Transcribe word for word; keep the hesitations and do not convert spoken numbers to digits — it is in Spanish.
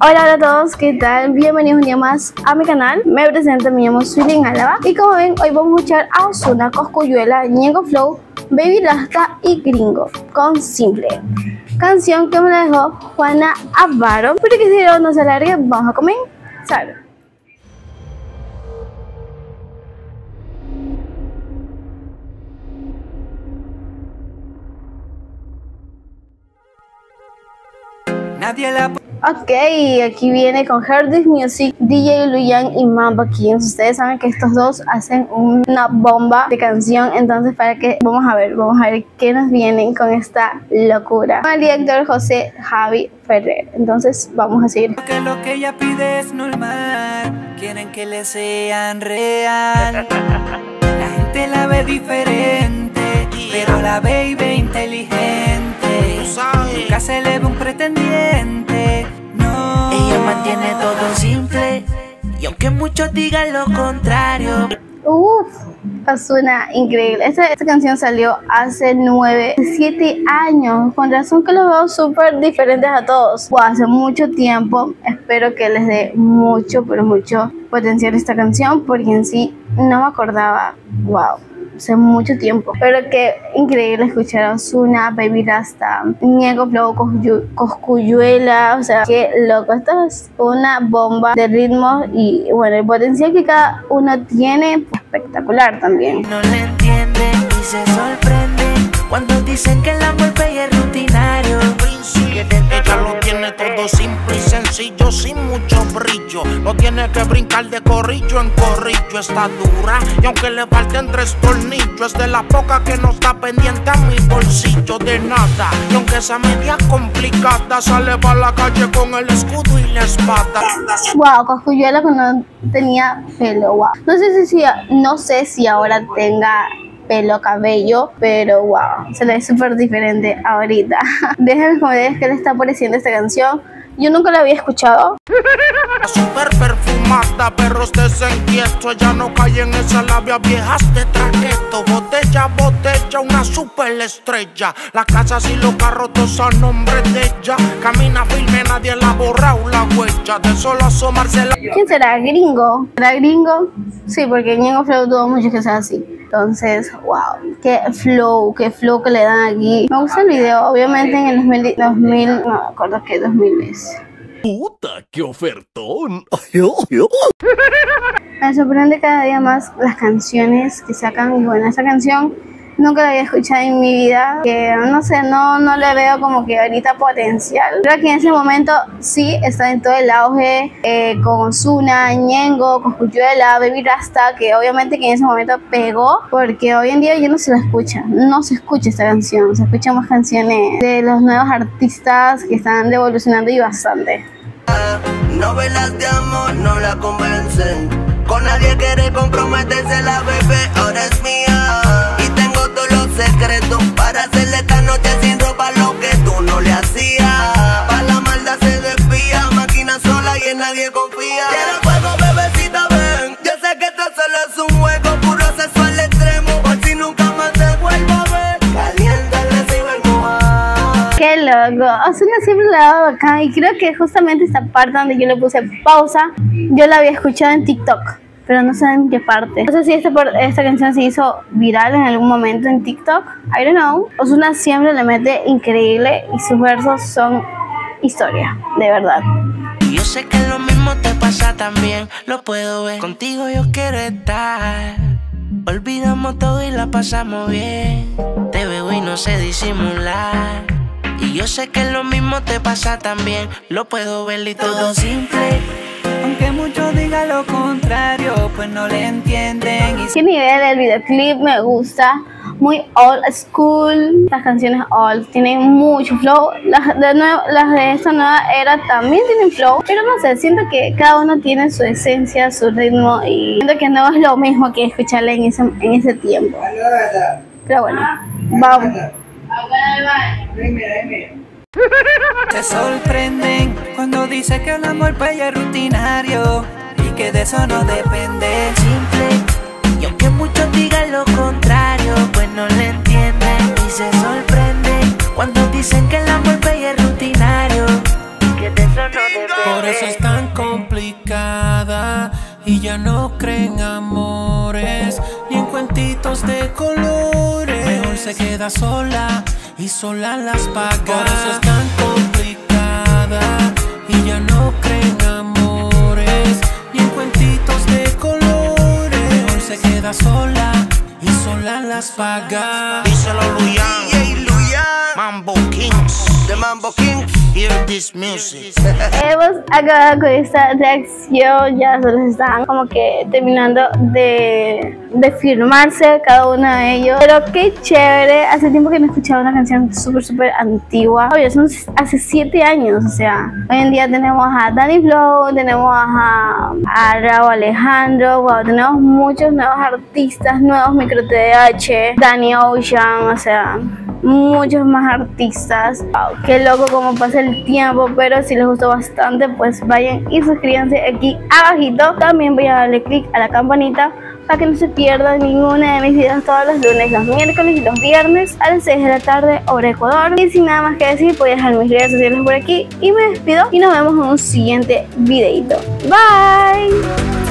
Hola a todos, ¿qué tal? Bienvenidos un día más a mi canal. Me presento, me llamo Suiling Álava. Y como ven, hoy vamos a escuchar a Ozuna, Cosculluela, Ñengo Flow, Baby Rasta y Gringo con Simple. Canción que me la dejó Juana Avaro. Pero que si video no se alargue, vamos a comenzar. Nadie la... Ok, aquí viene con Hear This Music, D J Luian y Mamba Kings. Ustedes saben que estos dos hacen una bomba de canción, entonces para que vamos a ver, vamos a ver qué nos vienen con esta locura. Con el director José Javi Ferrer, entonces vamos a seguir. Porque lo que ella pide es normal, quieren que le sean real. La gente la ve diferente, pero la ve y ve inteligente. Nunca se le ve un pretendiente. Ella mantiene todo simple y aunque muchos digan lo contrario. Uff, Ozuna, increíble. Esta, esta canción salió hace nueve, siete años. Con razón que los veo súper diferentes a todos. Wow, hace mucho tiempo. Espero que les dé mucho, pero mucho potencial esta canción, porque en sí no me acordaba. Wow, hace mucho tiempo. Pero qué increíble escuchar a Ozuna, Baby Rasta, Ñengo Flow, Cosculluela. O sea, qué loco. Esto es una bomba de ritmos y bueno, el potencial que cada uno tiene, espectacular también. No le entienden y se sorprenden cuando dicen que el amor es rutinario. Ella lo tiene todo simple y sencillo, sin mucho brillo. No tiene que brincar de corrillo en corrillo. Está dura y aunque le falten tres tornillos, es de la poca que no está pendiente a mi bolsillo de nada. Y aunque esa media complicada, sale para la calle con el escudo y la espada. Wow, Cosculluela cuando tenía pelo, wow. No sé si, no sé si ahora tenga pelo, cabello, pero wow, se le ve súper diferente ahorita. Déjenme en los comentarios qué le está pareciendo esta canción. Yo nunca la había escuchado. Súper perfumada, perros desenquietos. Ya no cae en esa labia, viejas de traqueto. Botella, botella, una super estrella. Las casas y los carros todos a nombre de ella. Camina firme, nadie la borra o la huella. De solo asomarse la... ¿Quién será? ¿Gringo? ¿Será Gringo? Sí, porque Ñengo Flow tuvo mucho que sea así. Entonces, wow, qué flow, qué flow que le dan aquí. Me gusta el video, obviamente en el dos mil, dos mil no me acuerdo que dos mil es. ¡Puta, qué ofertón! Me sorprende cada día más las canciones que sacan. Y bueno, esta canción nunca la había escuchado en mi vida. Que no sé, no, no le veo como que ahorita potencial. Creo que en ese momento sí está en todo el auge, eh, con Ozuna, Ñengo, Cosculluela, Baby Rasta, que obviamente que en ese momento pegó, porque hoy en día ya no se la escucha. No se escucha esta canción. Se escuchan más canciones de los nuevos artistas que están evolucionando y bastante. Novelas de amor no la convencen. Con nadie quiere comprometerse la bebé, ahora es mía. Secreto para hacerle esta noche sin ropa lo que tú no le hacías. Pa' la maldad se desvía, máquina sola y en nadie confía. Quiero fuego, bebecita, ven. Yo sé que esto solo es un juego, puro sexual extremo. Por si nunca más te vuelvo a ver. Calienta, recibe el moja. Qué loco. Ozuna siempre la daba acá. Y creo que justamente esta parte donde yo le puse pausa, yo la había escuchado en TikTok, pero no sé en qué parte. No sé si esta, esta canción se hizo viral en algún momento en TikTok. I don't know. Ozuna siempre le mete increíble y sus versos son historia, de verdad. Yo sé que lo mismo te pasa también, lo puedo ver. Contigo yo quiero estar. Olvidamos todo y la pasamos bien. Te veo y no sé disimular. Y yo sé que lo mismo te pasa también, lo puedo ver y todo simple. Aunque muchos digan lo contrario, pues no le entienden. Y... qué nivel del videoclip, me gusta. Muy old school. Las canciones old tienen mucho flow. Las de, nuevo, las de esta nueva era también tienen flow. Pero no sé, siento que cada uno tiene su esencia, su ritmo. Y siento que no es lo mismo que escucharla en ese, en ese tiempo. Pero bueno, vamos. Se sorprenden cuando dice que el amor para ella es rutinario y que de eso no depende. Simple, y aunque muchos digan lo contrario, pues no le entienden y se sorprenden cuando dicen que el amor para ella es rutinario y que de eso no depende. ya no creen amores ni en cuentitos de colores. Mejor se queda sola y sola las paga. Por eso es tan complicada y ya no creen amores ni en cuentitos de colores. Mejor se queda sola y sola las paga. Díselo Luian, D J Luian, Mamba Kings, de Mamba Kings. Hear This Music. Hemos acabado con esta reacción, ya se los están como que terminando de, de firmarse cada uno de ellos. Pero qué chévere, hace tiempo que no escuchaba una canción súper súper antigua. Oye, son hace siete años, o sea, hoy en día tenemos a Danny Flow, tenemos a, a Raúl Alejandro, wow, tenemos muchos nuevos artistas, nuevos micro T D H, Dani Ocean, o sea, muchos más artistas. Wow, qué loco como pasa el tiempo. Pero si les gustó bastante, pues vayan y suscríbanse aquí abajito. También voy a darle click a la campanita para que no se pierdan ninguno de mis videos, todos los lunes, los miércoles y los viernes a las seis de la tarde hora Ecuador. Y sin nada más que decir, voy a dejar mis redes sociales por aquí y me despido y nos vemos en un siguiente videito. Bye.